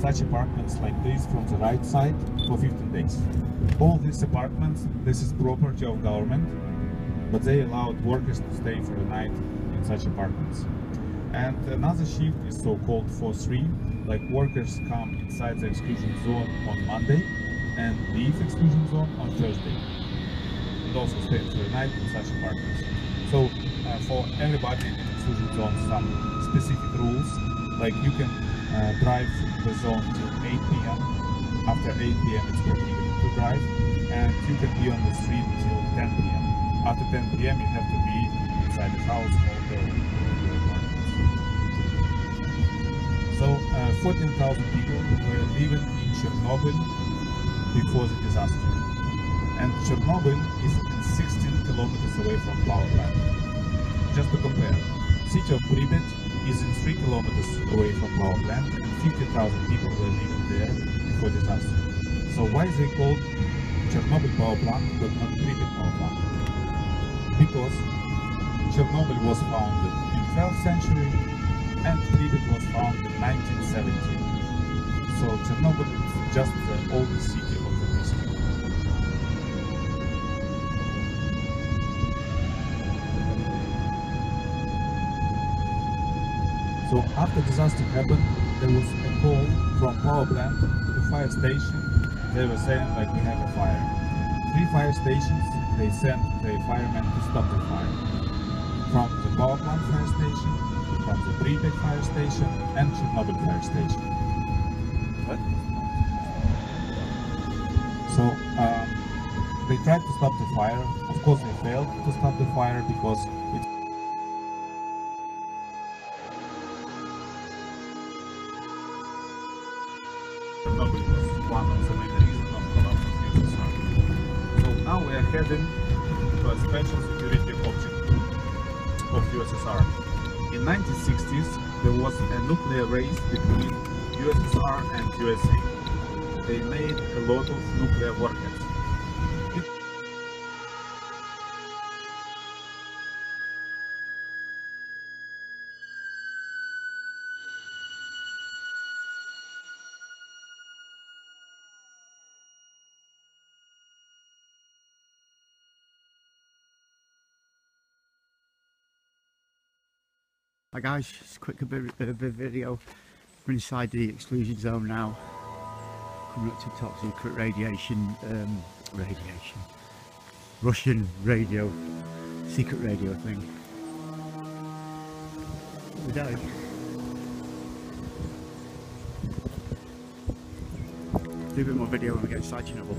such apartments like this from the right side for 15 days. All these apartments, this is property of government, but they allowed workers to stay for the night in such apartments. And another shift is so-called 4-3, like workers come inside the exclusion zone on Monday and leave exclusion zone on Thursday, and also stay for the night in such apartments. So for everybody in exclusion zone, some specific rules, like you can drive the zone till 8 p.m. After 8 p.m. it's prohibited to drive, and you can be on the street till 10 p.m. After 10 p.m. you have to be inside the house or the apartments. So 14,000 people were living in Chernobyl before the disaster. And Chernobyl is 16 kilometers away from power plant. Just to compare, city of Pripyat is in 3 kilometers away from power plant, and 50,000 people were living there before disaster. So why they called Chernobyl power plant but not Pripyat power plant? Because Chernobyl was founded in 12th century and Pripyat was founded in 1970. So Chernobyl is just the oldest city of the district. So after disaster happened, there was a call from power plant to the fire station. They were saying like, we have a fire. 3 fire stations, they sent the firemen to stop the fire. From the power plant fire station, from the Pripyat fire station, and Chernobyl fire station. What? So they tried to stop the fire. Of course they failed to stop the fire because it's Chernobyl was one of the main reasons of collapse of USSR. So now we are heading to a special security object of USSR. In 1960s there was a nuclear race between USSR and USA. They made a lot of nuclear warheads. Hi guys, it's a quick bit of video. We're inside the exclusion zone now. Coming up to top secret radiation, Russian radio, secret radio thing. We're down. Do a bit more video when we get inside Chernobyl.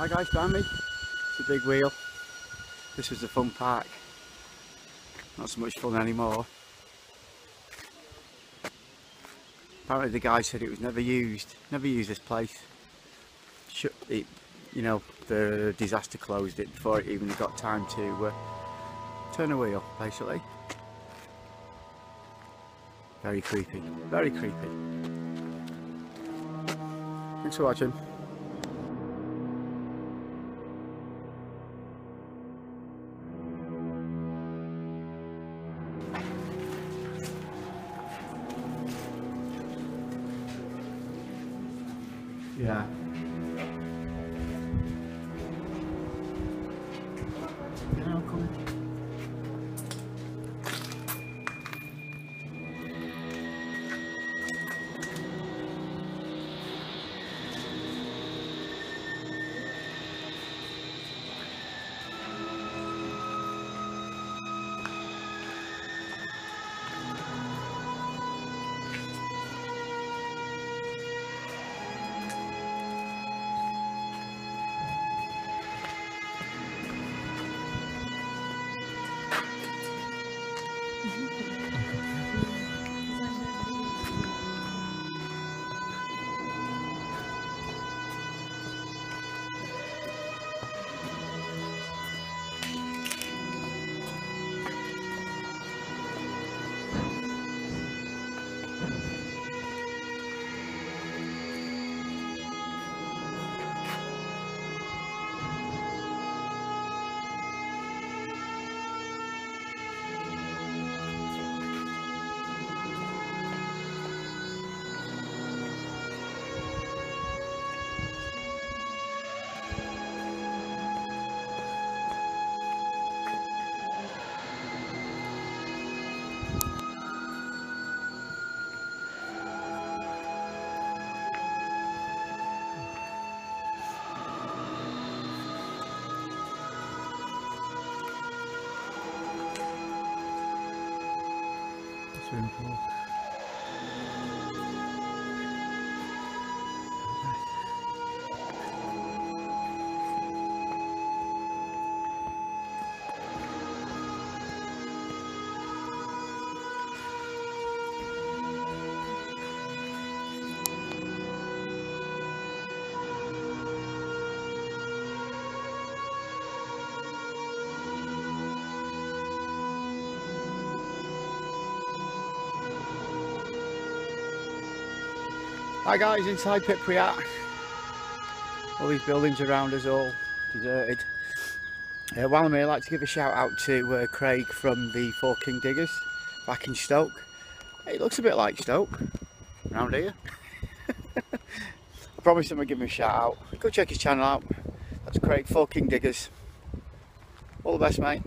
Hi guys, behind me, it's a big wheel. This was a fun park. Not so much fun anymore. Apparently the guy said it was never used. Never used this place. Shut it, you know, the disaster closed it before it even got time to turn a wheel, basically. Very creepy. Very creepy. Thanks for watching. Yeah. Hi guys, inside Pripyat. All these buildings around us all deserted. While I'm here, I'd like to give a shout out to Craig from the Four King Diggers back in Stoke. It looks a bit like Stoke around here. I promised him I'd give him a shout out. Go check his channel out. That's Craig, Four King Diggers. All the best, mate.